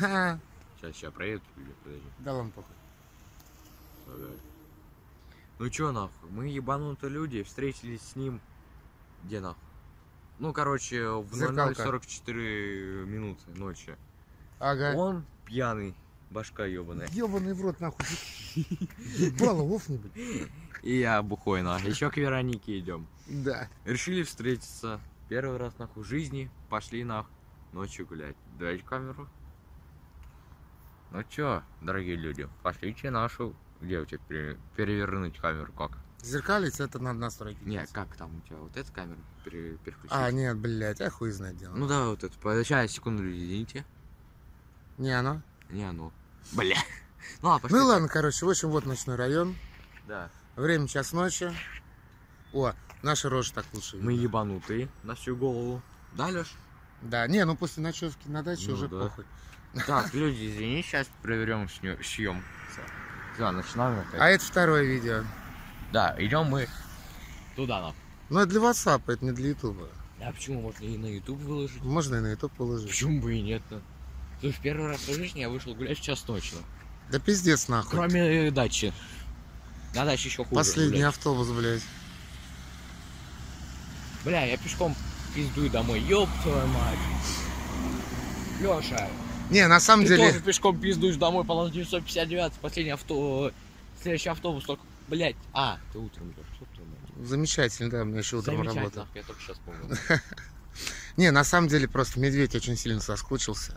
Ага. Сейчас проедет, подожди. Да ладно, похуй. Ну чё нахуй, мы ебанутые люди, встретились с ним где нахуй? Ну короче, в 00:44 минуты ночи. Ага. Он пьяный, башка ёбаная. Ёбаный в рот нахуй. Ебало, лофнибудь. И я бухой нахуй. Еще к Веронике идем. Да. Решили встретиться. Первый раз нахуй в жизни, пошли нахуй ночью гулять. Дайте камеру. Ну чё, дорогие люди, пошлите нашу девочек перевернуть камеру как? Зеркалить это надо настроить. Не, как там у тебя? Вот эту камеру переключить? А, нет, блядь, я хуй знает дело. Ну да, вот это. Сейчас, секунду, извините. Не оно? Не оно. Бля. Ну ладно, пошли. Ну ладно, короче, в общем, вот ночной район. Да. Время час ночи. О, наши рожи так лучше. Мы ебанутые на всю голову. Да, Лёш? Да, не, ну после ночевки на даче уже похуй. Так, люди, извини, сейчас проверим съем. Да, начинаем опять. А это второе видео. Да, идем мы туда нам. Ну это для WhatsApp, это не для Ютуба. А почему? Можно и на Ютуб выложить. Можно и на Ютуб выложить. Почему бы и нет? Слушай, первый раз в жизни я вышел гулять сейчас ночью. Да пиздец нахуй. Кроме дачи. На даче еще хуже. Последний гулять. Автобус, блядь. Бля, я пешком пиздую домой. Ёб твою мать. Лёша. Не, на самом деле... Ты тоже пешком пиздуешь домой по 959, последний авто... Следующий автобус только... Блять. А, ты утром идёшь. Замечательно, да, у меня еще утром работа. Я только сейчас помню. Не, на самом деле просто медведь очень сильно соскучился.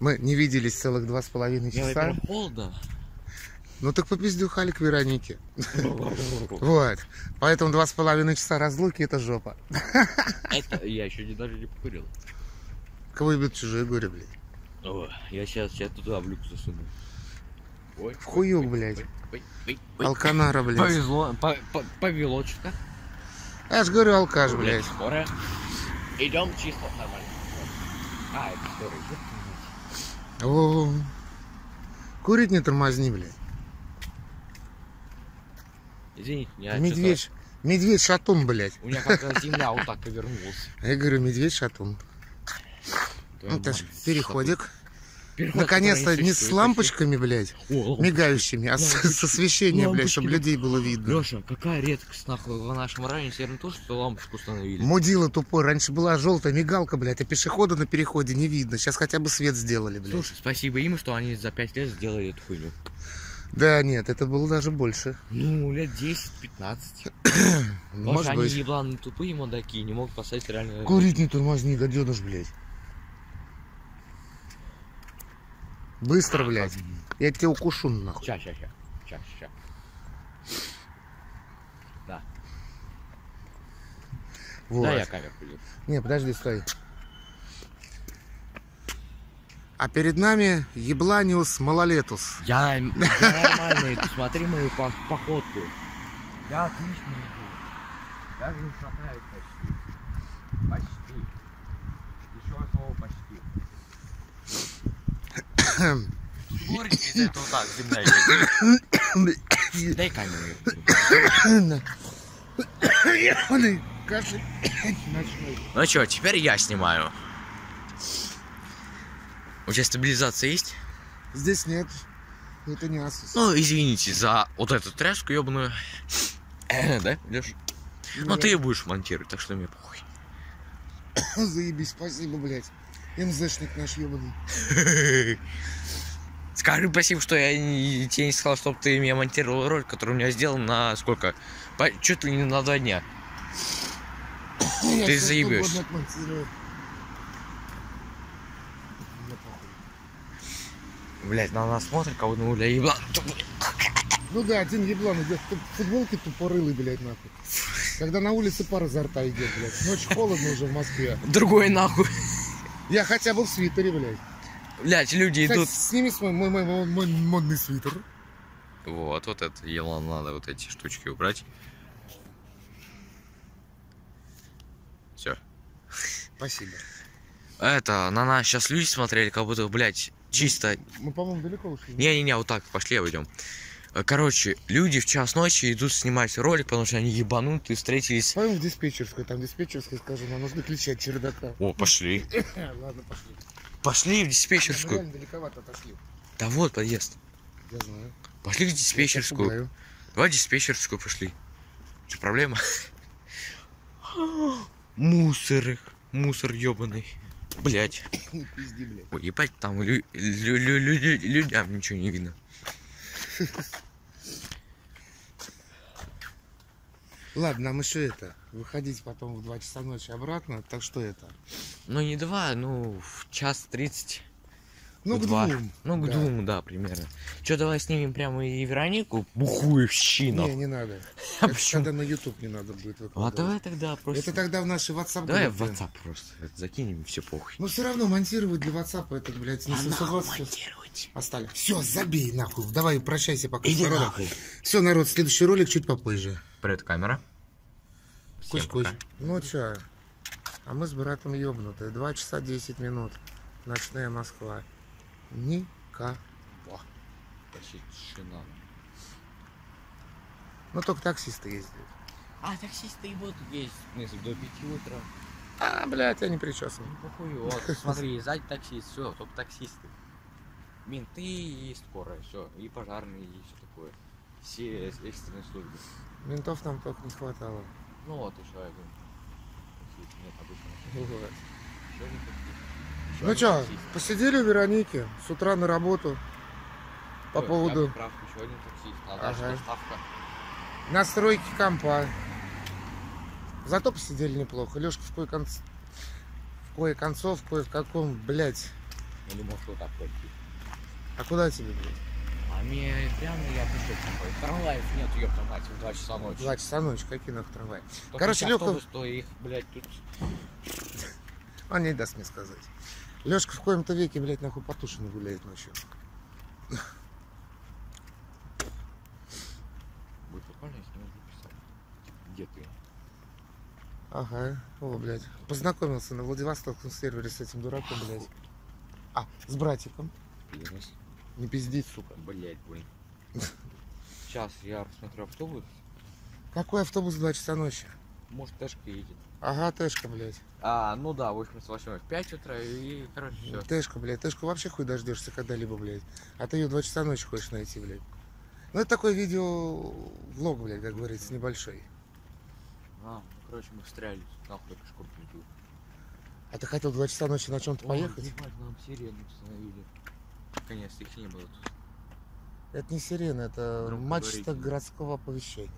Мы не виделись целых 2,5 часа. Я холодно. Ну так попиздюхали к Веронике. Вот. Поэтому 2,5 часа разлуки — это жопа. Это я еще даже не покурил. Кого любят чужие горе, блядь. О, я сейчас туда в люк засуну. Ой, в хуёк, блядь. Алканара, блядь. Повезло, повело что-то. Я ж говорю, алкаш, блядь. Скоро. Идем чисто нормально. А, это скоро идет. О, курить не тормозни, блядь. Извините, я медведь, медведь-шатун, блядь. У меня как-то земля вот так повернулась. Я говорю, медведь-шатун. Ну, это ж переходик. Наконец-то не с лампочками, блядь, мигающими, а с освещением, блядь, чтобы людей было видно. Лёша, какая редкость, нахуй, в нашем районе, наверное, то, что лампочку установили. Мудила тупой, раньше была желтая мигалка, блядь, а пешехода на переходе не видно. Сейчас хотя бы свет сделали, блядь. Слушай, спасибо им, что они за 5 лет сделали эту хуйню. Да нет, это было даже больше. Ну, лет 10-15. Может, они ебланы тупые мудаки и не могут поставить реально... Курить не тормозни, гадёныш, блядь. Быстро, блядь. Я тебя укушу, нахуй. Сейчас. Да. Вот. Да, я камеру пилю. Не, подожди, стой. А перед нами ебланиус малолетус. Я нормальный, ты смотри мою походку. Я отлично иду. Даже не шатаюсь почти. Еще одного почти. Горький, это вот так, земля идет. Дай камеру. Ну что, теперь я снимаю. У тебя стабилизация есть? Здесь нет. Это не Asus. Ну, извините за вот эту тряску ёбаную. Да, Лёш? Ну, ты её будешь монтировать, так что мне похуй. Заебись, спасибо, блядь. МЗшник наш ебаный. Скажи спасибо, что я тебе не сказал, чтобы ты меня монтировал ролик, который у меня сделан на сколько? Чуть ли не на 2 дня. Ты заебешь. Блять, на нас смотрит, кого ну бля еблан. Ну да, один еблан идет в футболке тупорылый, блядь, нахуй. Когда на улице пар изо рта идет, блядь. Ночь холодно уже в Москве. Другой нахуй. Я хотя бы в свитере, блядь. Блядь, люди идут... Сними мой модный свитер. Вот, вот это, елан, надо вот эти штучки убрать. Все. Спасибо. Это, на нас сейчас люди смотрели, как будто, блядь, чисто... Мы, по-моему, далеко ушли. Не-не-не, вот так, пошли, обойдем. Короче, люди в час ночи идут снимать ролик, потому что они ебанутые, встретились. Пойдем в диспетчерскую, там диспетчерская, скажем, нам нужны ключи от чердака. О, пошли. Ладно, пошли. Пошли в диспетчерскую. Блин, далековато отошли. Да вот подъезд. Я знаю. Пошли в диспетчерскую. Давай в диспетчерскую пошли. Что, проблема? Мусор. Мусор ёбаный. Блять. Пизди, блядь. Ой, ебать, там людям ничего не видно. Ладно, нам еще это, выходить потом в 2 часа ночи обратно, так что это? Ну не 2, ну в 1:30. Ну к 2. Ну к 2, да, примерно. Че, давай снимем прямо и Веронику, бухуевщину. Не, не надо. А почему? Тогда на YouTube не надо будет выкладывать. А давай тогда просто... Это тогда в наши WhatsApp. Давай в WhatsApp просто закинем, все похуй. Ну все равно монтировать для WhatsApp это, блядь, не монтировать. Остали. Все, забей нахуй, давай прощайся пока. Иди нахуй. Все, народ, следующий ролик чуть попозже. Привет, камера. Кусь-кусь. Ну чё, а мы с братом ёбнутые. 2 часа 10 минут. Ночная Москва. Никого. Почти тишина. Ну только таксисты ездят. А, таксисты и будут ездить. Если до 5 утра. А, блядь, я не причёсан. Ну похую, вот, смотри, сзади таксист, все, только таксисты. Менты и скорая, все, и пожарные, и все такое. Все экстренные службы. Ментов нам только не хватало. Ну вот еще один. Нет, обычно. Ну что, посидели у Вероники с утра на работу. По поводу... Прав, еще один таксист, ага. Настройки компа. Зато посидели неплохо. Лешка в кое-концов, кое-в-каком, блядь. Я думал, что так пойти. А куда тебе, блядь? А мне прям я пишу такой. Трамваев нет, ёпта мать, в 2 часа ночи. 2 часа ночи, какие нахуй трамваи? Короче, Лёха... что их, блядь, тут... Он не даст мне сказать. Лёшка в коем-то веке, блядь, нахуй Потушина гуляет ночью. Будет прикольно, если не записал. Где ты? Ага, о, блядь. Познакомился на Владивостокском сервере с этим дураком, блядь. А, с братиком. Не пиздить, сука. Блять, блин. Сейчас я посмотрю автобус. Какой автобус в 2 часа ночи? Может, Тэшка едет. Ага, Тэшка, блядь. А, ну да, 88, в 5 утра и, короче, все. Тэшка, блядь, Тэшку вообще хуй дождешься когда-либо, блядь. А ты ее в 2 часа ночи хочешь найти, блядь. Ну, это такой видео-влог, блядь, как говорится, небольшой. А, ну, короче, мы встряли, нахуй только шкурку не пью. А ты хотел в 2 часа ночи на чем-то поехать? Ебать, нам сирену установили. Наконец, их не было тут. Это не сирена, это мачта городского оповещения.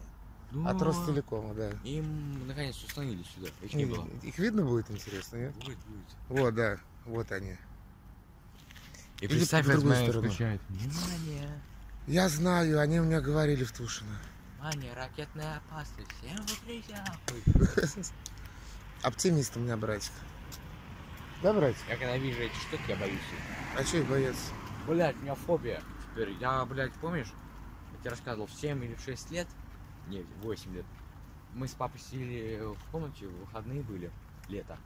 Ну, от Ростелекома, да. Им наконец установили сюда. Их не было. Их видно будет, интересно, нет? Будет, будет. Вот, да, вот они. И представь, в другую сторону. Внимание. Я знаю, они у меня говорили в Тушино. Внимание, ракетная опасность. Всем выключай. Оптимист у меня, братик. Да, братик? Я когда вижу эти штуки, я боюсь их. А че их бояться? Блять, у меня фобия. Теперь я, блять, помнишь, я тебе рассказывал, в 7 или в 6 лет, нет, 8 лет, мы с папой сидели в комнате, выходные были, лето,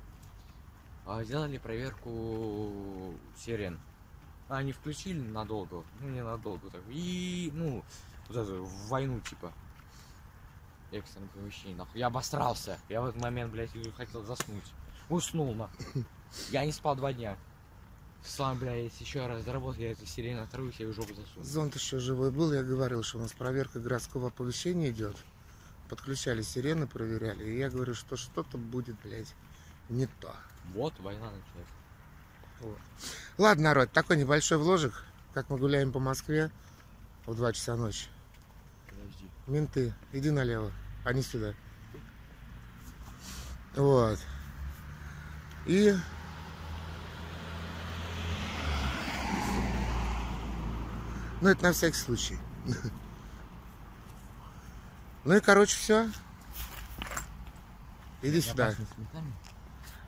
сделали проверку сирен. Они включили надолго, ну не надолго, так, и, ну, вот эту, в войну, типа, экстренное помещение, нахуй, я обосрался, я в этот момент, блять, хотел заснуть, уснул, нахуй, я не спал 2 дня. Слава, бля, если еще раз заработал, я эту сирену оторвусь, я ее в жопу засуну. Зонт еще живой был, я говорил, что у нас проверка городского оповещения идет. Подключали сирены, проверяли, и я говорю, что что-то будет, блядь, не то. Вот, война началась. Вот. Ладно, народ, такой небольшой вложик, как мы гуляем по Москве в 2 часа ночи. Подожди. Менты, иди налево, а не сюда. Вот. И... Ну, это на всякий случай. Ну и, короче, все. Иди сюда.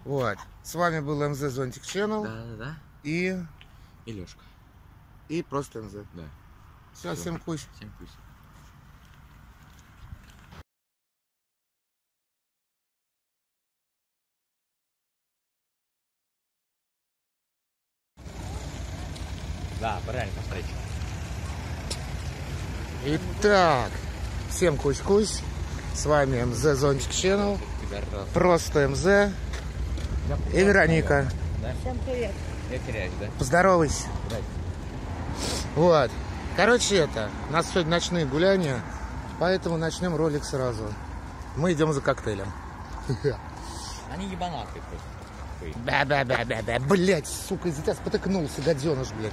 Вот. С вами был МЗ Зонтик Channel. Да, да, да. И Лешка. И просто МЗ. Да. Все, всем кусь. Всем кусь. Да, правильно, посмотрите. Итак, всем кусь-кусь. С вами МЗ Зонтик Channel. Просто МЗ. И Вероника. Всем привет. Я теряюсь, да? Поздоровайся. Вот. Короче, у нас сегодня ночные гуляния, поэтому начнем ролик сразу. Мы идем за коктейлем. Они ебанаты просто. Да. Блять, сука, из-за тебя спотыкнулся, гаденыш, блядь.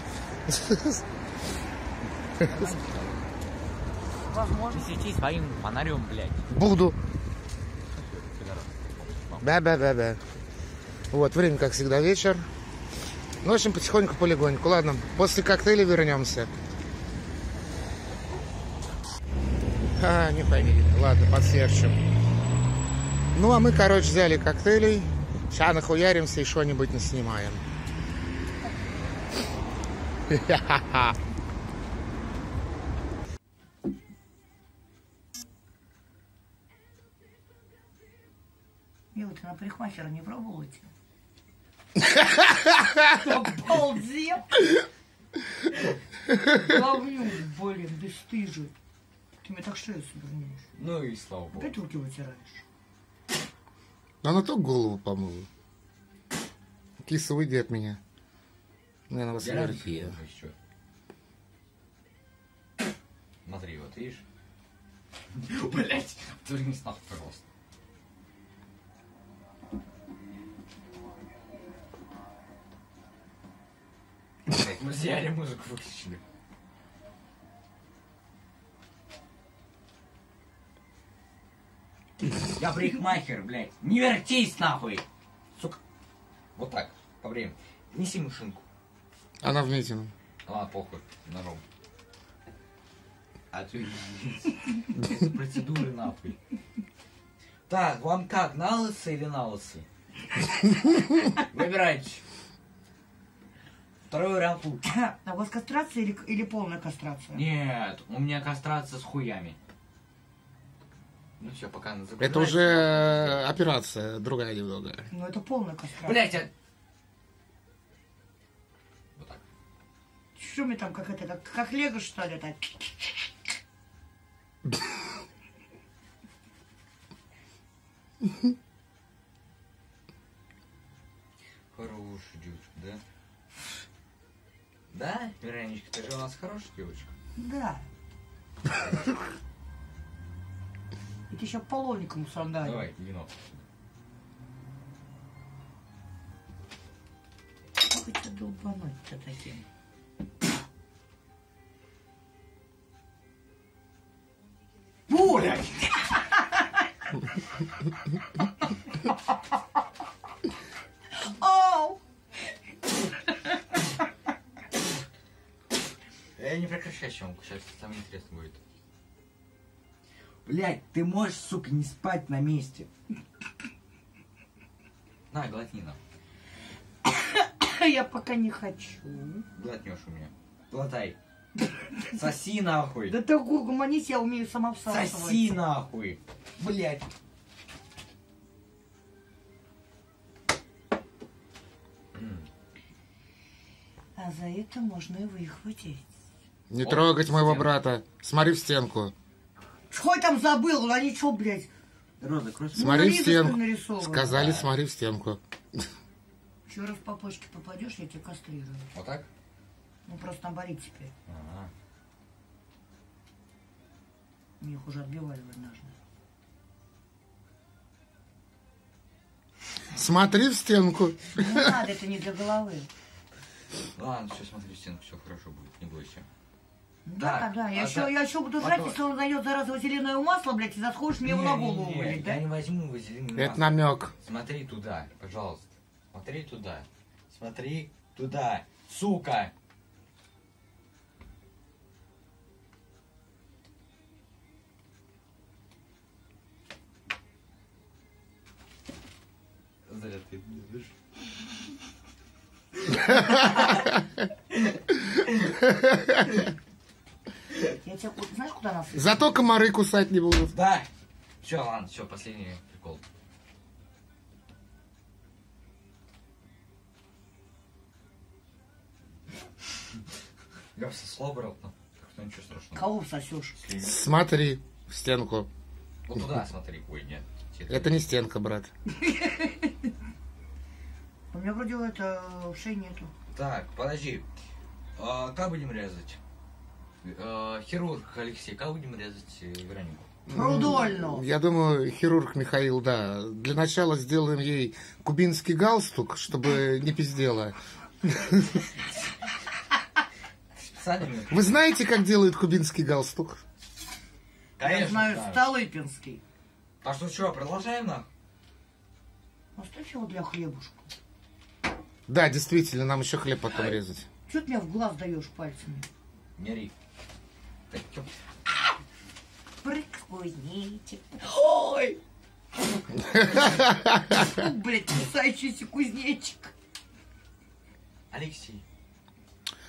Возможно, сети своим фонарем, блядь. Буду. Да. Вот, время, как всегда, вечер. Ну, в общем, потихоньку-полегоньку. Ладно, после коктейля вернемся. Не поверили. Ладно, подсверчим. Ну, а мы, короче, взяли коктейлей. Сейчас нахуяримся и что-нибудь наснимаем. Мила, ты на парикмахера не пробовала тебя? Обалдел! Говнюк, блин, бесстыжий. Ты мне так шею свернешь. Ну и слава богу. Опять руки вытираешь. Она только голову помыла. Киса, выйди от меня. Мне надо сверлить. Смотри, вот видишь? Блять, отвернись нахуй, пожалуйста. Мы взяли музыку, выключили. Я парикмахер, блядь. Не вертись, нахуй. Сука. Вот так, по времени. Неси машинку. Она в митинг. Ладно, похуй. Здорово. А ты процедуры, нахуй. Так, вам как, на лысо или на лысо? Выбирайте. Второй вариант лучше. А у вас кастрация или полная кастрация? Нет, у меня кастрация с хуями. Ну все, пока она забирает. Это уже операция, другая немного. Ну это полная кастрация. Блять, я... Вот так. Что мне там, как это, как лего что ли, так? Хорош идет, да? Да, Вероничка, ты же у нас хорошая девочка. Да. И ты еще половником сандали. Давай, вино. Как это долбануть-то таким? Буря! Я не прекращаю съемку, сейчас самое интересное будет. Блять, ты можешь, сука, не спать на месте. На, глотни нам. Я пока не хочу. Глотнешь у меня. Глотай. Соси нахуй. Да ты гуманись, я умею сама всасывать. Соси нахуй. Блять. А за это можно его и хватить. Не трогать моего брата. Смотри в стенку. Что я там забыл? Они что, блядь? Роза, смотри в стенку. Сказали, смотри в стенку. Еще раз по почке попадешь, я тебя кастрирую. Вот так? Ну просто наборить теперь. Ага. Мне их уже отбивали однажды. Смотри в стенку. Не надо, это не для головы. Ладно, все, смотри в стенку, все хорошо будет, не бойся. Да, так, да, я еще буду жрать, если он найдет заразовое зеленое масло, блядь, и засходишь мне его на голову, блядь, да? Я не возьму его зеленое масло. Это намек. Смотри туда, пожалуйста. Смотри туда. Смотри туда, сука. Зря ты не дышишь. Я тебя, знаешь, куда нас? Зато комары кусать не будут. Да. Все, ладно, все, последний прикол. Я всосла обратно. Так что ничего страшного. Кого всосешь? Смотри в стенку. Вот туда смотри. Ой, нет. Это не стенка, брат. У меня вроде это в шее нету. Так, подожди. Как будем резать? Хирург Алексей, как будем резать Веронику? Рудольну. Я думаю, хирург Михаил, да. Для начала сделаем ей кубинский галстук, чтобы не пиздела. Вы знаете, как делают кубинский галстук? Конечно, я знаю, да. Столыпинский. А что, чего, продолжаем нам? Оставь его для хлебушка. Да, действительно, нам еще хлеб потом резать. Чего ты меня в глаз даешь пальцами? Не ори. Прикузнечик. Ой! Блядь, кусающийся кузнечик. Алексей.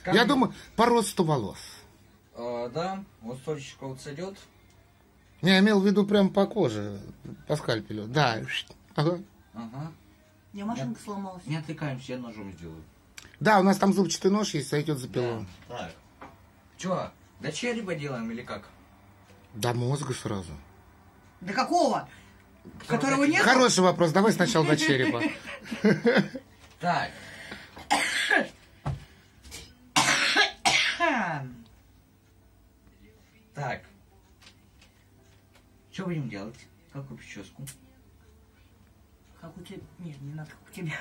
Я думаю, по росту волос. Да, вот стольчик уцелет. Я имел в виду прям по коже, по скальпелю. Да. Ага. Ага. У меня машинка сломалась. Не отвлекаемся, я ножом сделаю. Да, у нас там зубчатый нож есть, сойдет за пилу. Да. Так. Че, до черепа делаем или как? До мозга сразу. До какого? Которого нет? Хороший вопрос, давай сначала до черепа. Так. Так. Что будем делать? Какую прическу? Как у тебя... Нет, не надо, как у тебя.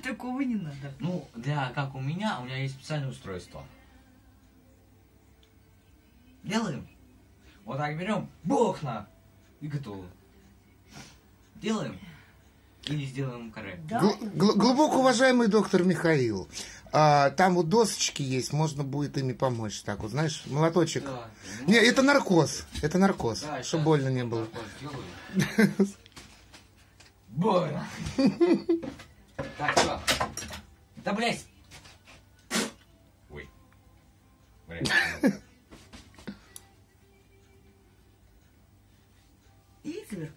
Такого не надо. Ну, для как у меня есть специальное устройство. Делаем. Вот так берем, бухна, и готово. Делаем. Или сделаем каре. Да? Глубоко уважаемый доктор Михаил, там вот досочки есть, можно будет ими помочь. Так вот, знаешь, молоточек. Да. Не, это наркоз. Это наркоз. Да, чтобы больно не было. Больно. Так, что? Да, блядь. Ой. Блядь. Изверг.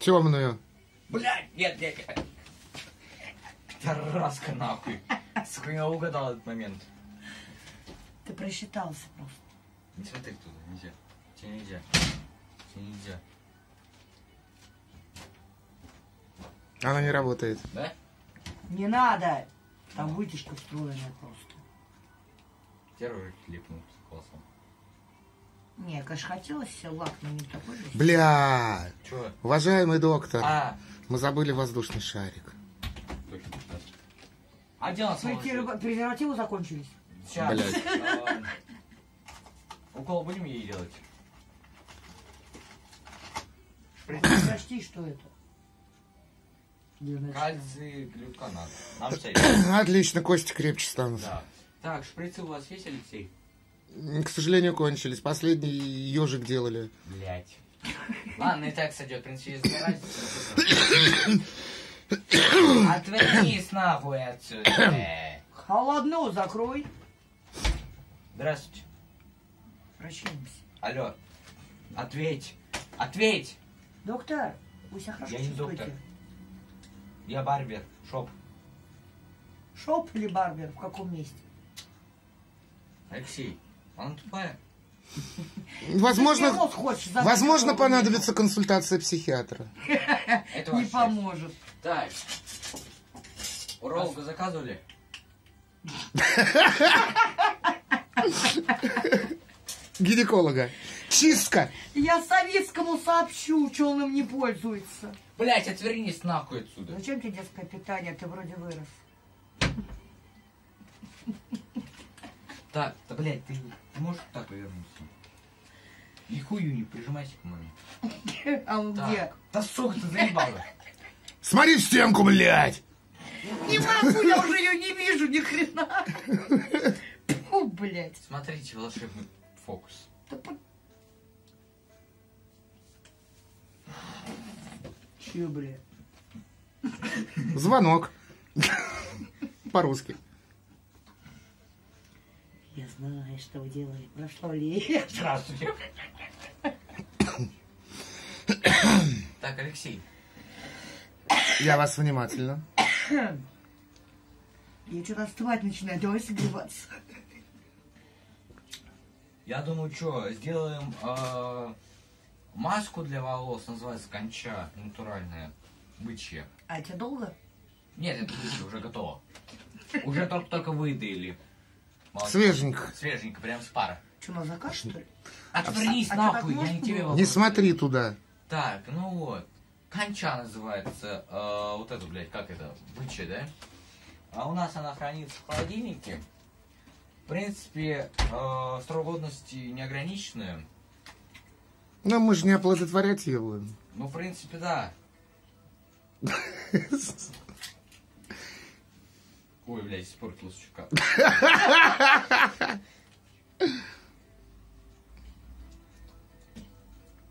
Темную. Блядь, нет, нет, нет. Тараска нахуй. Сука, я угадал этот момент. Ты просчитался просто. Не смотри туда, нельзя. Тебе нельзя. Тебе нельзя. Она не работает. Да? Не надо. Там вытяжка встроенная просто. Тебе рожки липнут с классом. Не, конечно, хотелось все, лак, но не такой же. Бля! Чё? Уважаемый доктор, мы забыли воздушный шарик. А дело свои презервативы закончились. Сейчас. Блядь. Укол будем ей делать? Прочти, что это. Кальций, глюконат. Отлично, кости крепче станут. Да. Так, шприцы у вас есть, Алексей? К сожалению, кончились. Последний ежик делали. Блять. Ладно, и так сойдет. В принципе, отвернись нахуй отсюда. Холодно, закрой. Здравствуйте. Прощаемся. Алло. Ответь. Ответь. Доктор, вы себя хорошо чувствуете? Я не доктор. Я барбер. Шоп. Шоп или барбер? В каком месте? Алексей. Она тупая. Возможно, понадобится консультация психиатра. Это не поможет. Так. Уролога заказывали? Гинеколога. Чистка. Я Савицкому сообщу, что он им не пользуется. Блять, отвернись нахуй отсюда. Зачем тебе детское питание? Ты вроде вырос. Так, да, блядь, ты можешь так повернуться? И хую не прижимайся к маме. А он где? Да сука, ты заебала. Смотри в стенку, блядь! Не могу, я уже ее не вижу, ни хрена. Фу, блядь. Смотрите, волшебный фокус. Че, блядь? Звонок. По-русски. Я знаю, что вы делали. Прошло лето. Здравствуйте. Так, Алексей. Я вас внимательно. Я что-то остывать начинаю. Давай согреваться. Я думаю, что, сделаем маску для волос. Называется конча. Натуральная. Бычья. А это долго? Нет, это лучше, уже готово. Уже только выдали. Свеженько. Свеженько, прям с пара. Что, на заказ, что ли? Отвернись нахуй, я не тебе вопрос. Не смотри туда. Так, ну вот. Конча называется. Вот эту, блядь, как это? Бычья, да? А у нас она хранится в холодильнике. В принципе, срок годности не ограниченная. Но мы же не оплодотворять ее будем. Ну, в принципе, да. Ой, блядь, испортилась щука.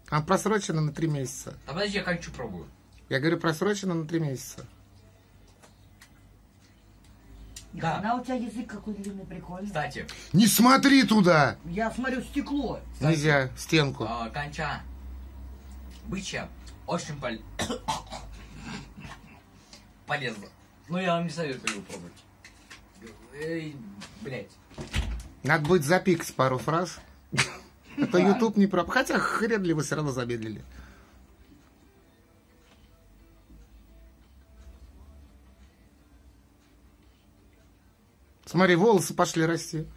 А просрочено на 3 месяца. А подожди, я кончу пробую. Я говорю, просрочено на 3 месяца. Да. Она у тебя язык какой длинный, прикольный. Кстати. Не смотри туда! Я смотрю стекло. Кстати, нельзя, стенку. Конча. Бычья. Очень полезно. Ну, я вам не советую его пробовать. Эй, блядь. Надо будет запикать пару фраз. А то YouTube не проб. Хотя хрен ли вы все равно замедлили. Смотри, волосы пошли расти.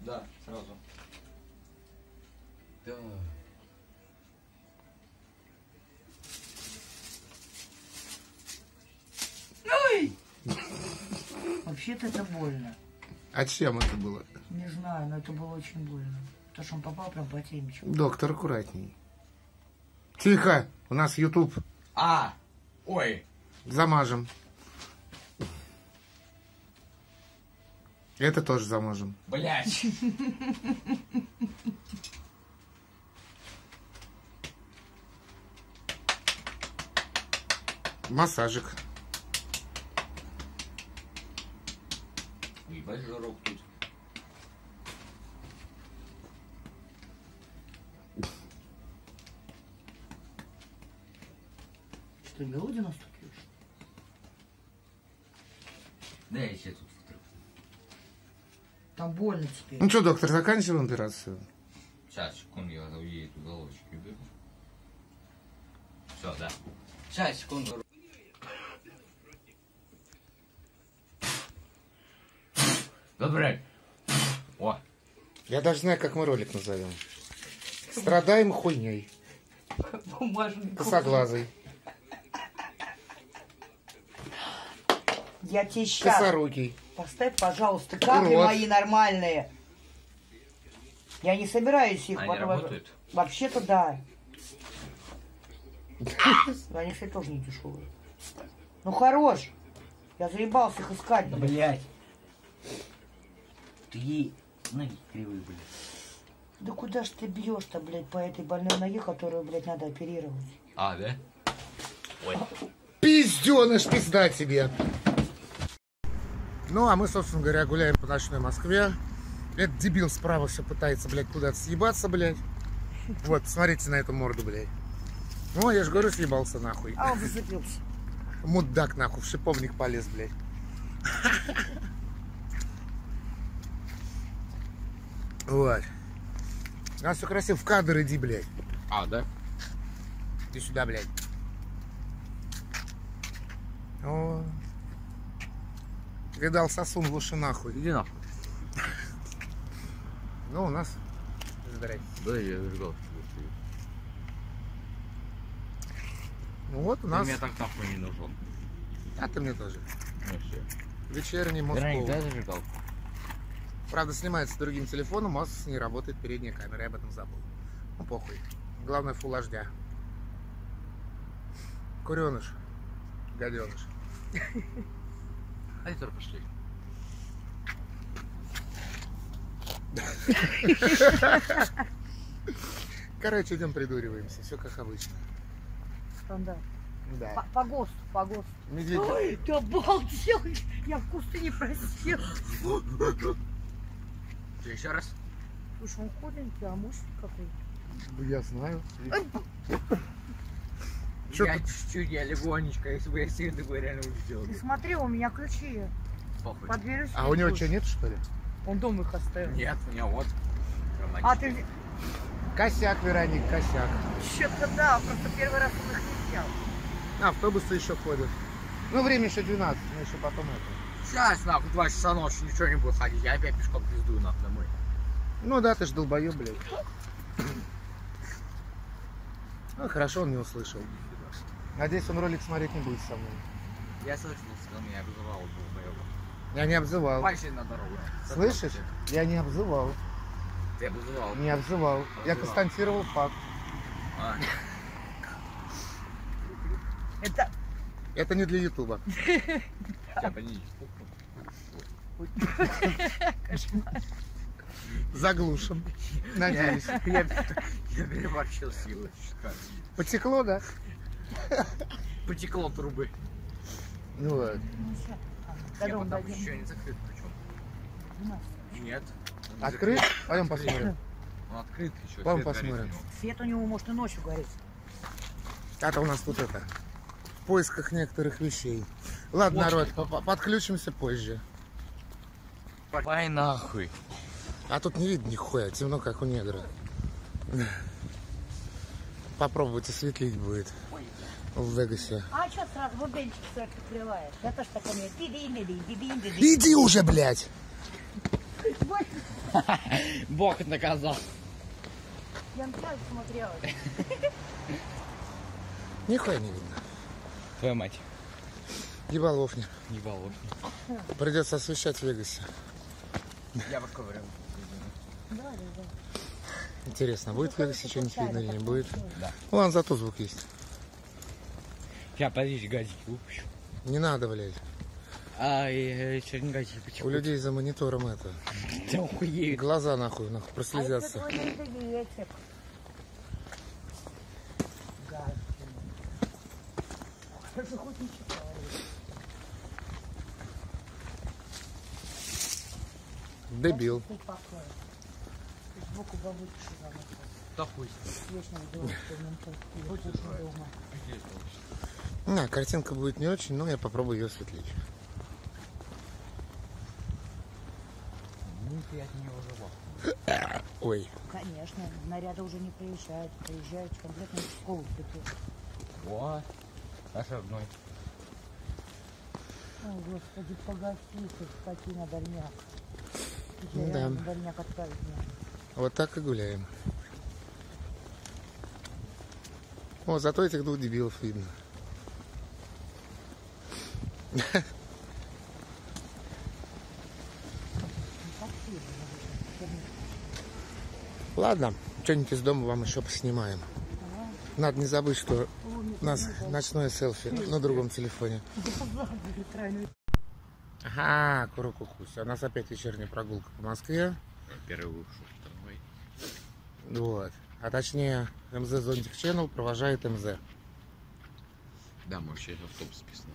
Да, сразу. Да. Ой! Вообще-то это больно. А чем это было? Не знаю, но это было очень больно. Потому что он попал прям по темечку. Доктор, аккуратней. Тихо, у нас YouTube. А, ой. Замажем. Это тоже замажем. Блядь. Массажик. Ебать, жарок тут. Что, мелодию наступишь? Да, я сейчас тут. Там больно теперь. Ну что, доктор, заканчиваем операцию? Сейчас, секунду, я уеду эту головочку уберу. Все, да. Сейчас, секунду. Добрый. О. Я даже знаю, как мы ролик назовем. Страдаем хуйней. Косоглазый. Я тебе сейчас... Косорукий. Поставь, пожалуйста, капли мои нормальные. Я не собираюсь их... Они работают? Вообще-то да. Они, кстати, тоже не дешевые. Ну хорош. Я заебался их искать. Да, блядь. Ты ей ноги кривые, блядь. Да куда ж ты бьешь-то, блядь, по этой больной ноге, которую, блядь, надо оперировать? А, да? Ой. Пизденыш, пизда тебе. Ну, а мы, собственно говоря, гуляем по ночной Москве. Этот дебил справа все пытается, блядь, куда-то съебаться, блядь. Вот, смотрите на эту морду, блядь. Ну, я же говорю, съебался нахуй. А он зацепился. Мудак нахуй, в шиповник полез, блядь. Вот. У нас все красиво. В кадр иди, блядь. А, да? Ты сюда, блядь. О. Видал, сосун в уши нахуй. Иди нахуй. Ну, у нас... Здрасте. Да, я ждал. Ну вот у нас... Ты мне так нахуй не нужен. А ты мне тоже. Вообще. Вечерний Москва. Да, зажигал. Правда, снимается другим телефоном, у вас не работает передняя камера. Я об этом забыл. Ну, похуй. Главное, фул HD. Куреныш. Гаденыш. Айтер, пошли. Короче, идем придуриваемся. Все как обычно. Стандарт. Да. По ГОСТу, по ГОСТу. Медведь. Ой, ты обалдел. Я вкусы не просил. Ты еще раз? Слушай, он худенький, а мужчина какой-то. Я знаю. Что я чуть-чуть, я легонечко, если бы я сильно бы реально уже сделал. Ты смотри, у меня ключи. Похуй. Под дверью. А у него что, нет, что ли? Он дома их оставил. Нет, у него вот. А ты... Косяк, Вероник, косяк. Что-то да, просто первый раз он их не взял. Автобусы еще ходят. Ну, время еще 12, мы еще потом это. Сейчас, нахуй, 2 часа ночи, ничего не будет ходить, я опять пешком пиздую, нахуй, домой. Ну да, ты ж долбоёб, блядь. Ну, хорошо, он не услышал. Надеюсь, он ролик смотреть не будет со мной. Я слышал, что он меня обзывал, долбоёба. Я не обзывал. Пальчик на дорогу. Слышишь? Я не обзывал. Ты обзывал? Не обзывал. Я констатировал факт. А. Это не для Ютуба. Заглушим. Надеюсь. Я переборщил силы. Потекло, да? Потекло трубы. Ну ладно. Я потом еще не закрыт, причем. Нет. Открыт? Пойдем посмотрим. Он открыт еще. Пойдем посмотрим. Свет у него может и ночью гореть. Это у нас тут это. В поисках некоторых вещей. Ладно, народ, подключимся позже. Пай нахуй. А тут не видно нихуя, темно как у негра. Попробовать осветлить будет. В Вегасе. А что сразу бубенчик сверху приливает? Я тоже так умею. Иди уже, блядь! Бог наказал. Я на тебя смотрела. Нихуя не видно. Твоя мать. Ебаловня. Ебаловня. Придется освещать в Вегасе. Я вот ковырял. Интересно, будет в Вегасе что-нибудь видно или не будет? Да. Ладно, зато звук есть. Я подожди, газики выпущу. Не надо, блядь. Чернегазики почему? У людей за монитором это. Да охуеют. Глаза нахуй, прослезятся. Дебил. Да хуй. На, картинка будет не очень, но я попробую ее осветлить. Ну, ты от нее ужила. Ой. Конечно, наряды уже не приезжают. Приезжают конкретно в школу. О, наш родной. О, господи, погаси, скоти на дальняк. Да. На дальняк отправить надо. Вот так и гуляем. О, зато этих двух дебилов видно. Ладно, что-нибудь из дома вам еще поснимаем. Надо не забыть, что у нас ночное селфи на другом телефоне. Ага, курокухуся. У нас опять вечерняя прогулка по Москве. Первый вот. А точнее, МЗ Зонтик Channel провожает МЗ. Да, мы вообще автобус списаны.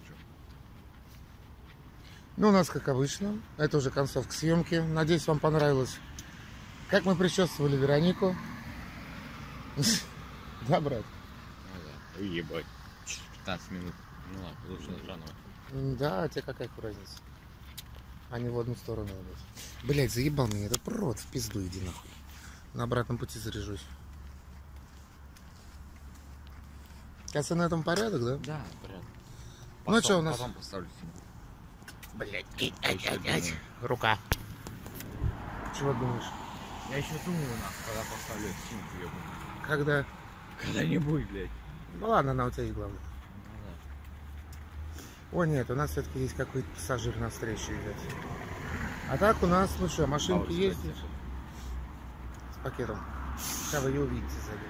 Ну, у нас, как обычно, это уже концовка съемки. Надеюсь, вам понравилось, как мы причесывали Веронику. Да, брат? Ебать, 15 минут. Ну ладно, лучше на заново. Да, а тебе какая разница? Они в одну сторону идут. Блять, заебал меня этот прот, в пизду иди нахуй. На обратном пути заряжусь. Кажется, на этом порядок, да? Да, порядок. Ну что у нас? Блять, рука. Чего думаешь? Я еще думаю, когда поставлю синку, я буду. Когда? Когда-нибудь, блядь. Ну ладно, она у тебя есть главное. Ну, да. О нет, у нас все-таки есть какой-то пассажир на встречу идет. А так у нас, ну что, машинки есть? С пакетом. Сейчас вы ее увидите сзади.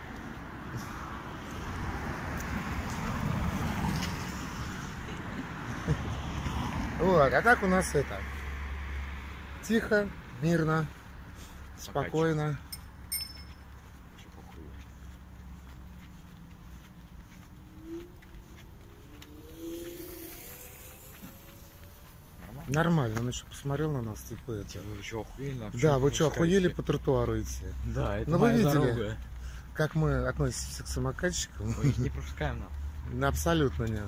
Вот, а так у нас это тихо, мирно, спокойно. Нормально, он еще посмотрел на нас, типа это. Вы что, охуели? Да, вы что, охуели, по тротуару идти? Да, это моя дорога. Но вы видели, как мы относимся к самокатчикам? Мы их не пропускаем нам. Абсолютно нет.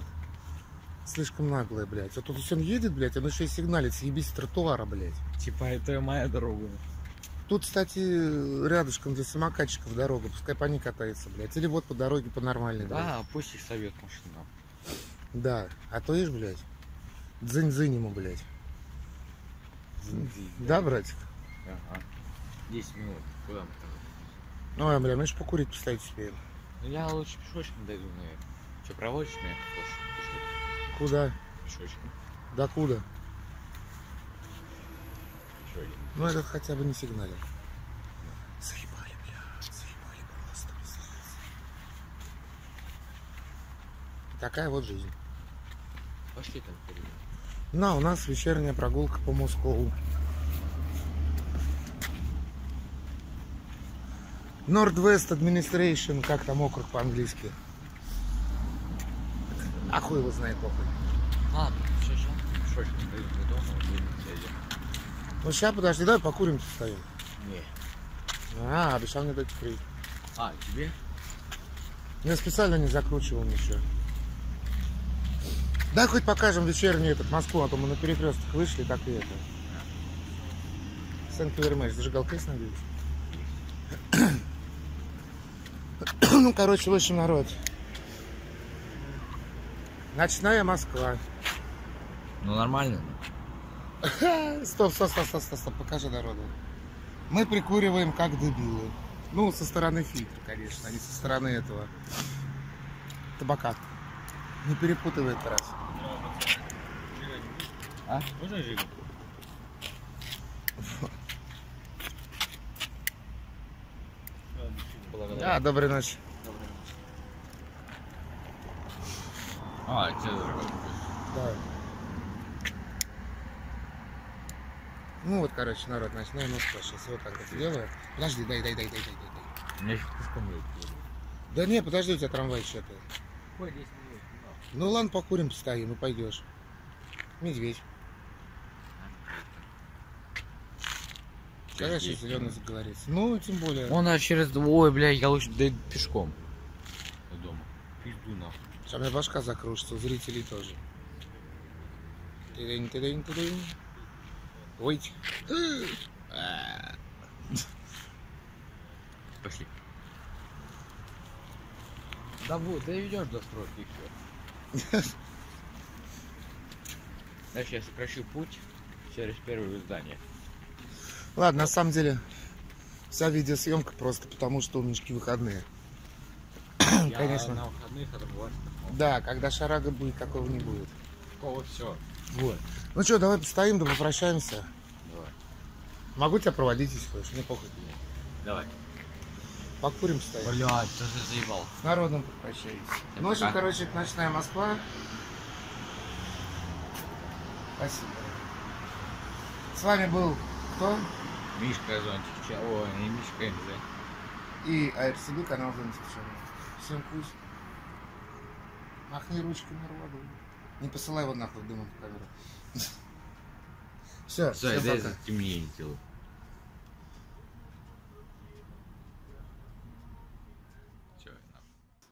Слишком наглая, блядь. А тут он едет, блядь, он еще и сигналит, съебись с тротуара, блядь. Типа, это моя дорога. Тут, кстати, рядышком для самокатчиков дорога, пускай по ней катается, блядь. Или вот по дороге, по нормальной дороге. Да, пусть их совет машина. Да, а то ешь, блядь, дзынь-дзынь ему, блядь. Дзынь-дзынь, да, братик? Ага. 10 минут, куда мы там? Ну, а, бля, мы же покурить поставить себе. Ну, я лучше пешочком дойду, наверное. Че, проводишь меня? Пешочком. Куда? Пешочком. Да куда? Ну, это хотя бы не сигналил. Заебали, бля, заебали просто. Такая вот жизнь. Пошли там впереди. На, у нас вечерняя прогулка по Москву. Northwest Administration, как там округ по-английски. А хуй его знает, похуй. Ладно, сейчас. Ну сейчас, подожди, давай покурим, встаем. Не. А, обещал мне дать курить. А, тебе? Я специально не закручивал ничего. Да хоть покажем вечерний этот Москву, а то мы на перекресток вышли, так и это. Сент-Петербург, зажигалка есть, надеюсь? Ну, короче, в общем, народ. Ночная Москва. Ну, нормально. Стоп, покажи народу. Мы прикуриваем как дебилы. Ну, со стороны фильтра, конечно, а не со стороны этого табака. Не перепутывает раз. А? Можно жигу? Да, доброй ночи. А, тебе дорогой. Да. Ну вот, короче, народ, ночная Москва. Сейчас вот так вот сделаю. Подожди, дай. Мне еще пушком летит. Да не, подожди, у тебя трамвай что-то. Ой, 10 минут. Ну ладно, покурим, постоим и пойдешь. Медведь. Конечно, зеленый заговорится. Ну, тем более. Он а через... Ой, блядь, я лучше да, пешком. До дома. Пизду нахуй. Сейчас у меня башка закружится, у зрителей тоже. Ты-дынь. Ой. Пошли. Да вот, ты ведешь до стройки и все. Значит, я сокращу путь через первое здание. Ладно, на самом деле вся видеосъемка просто потому, что у Мишки выходные. Я конечно. На выходных это бывает. Да, когда шарага будет, такого не будет. Такого все. Вот. Ну что, давай постоим, да попрощаемся. Давай. Могу тебя проводить, если хочешь, мне похуй. Давай. Покурим, стоим. Блядь, ты же заебал. С народом попрощаюсь. Ну, в общем, короче, это ночная Москва. Спасибо. С вами был кто? Мишка, Зонтик, чего? Не Мишка, МЗ. И АРСБ канал Зонтик. Всем пусть. Махни ручками народу. Не посылай его нахуй дымом в камеру. Все, всем пока.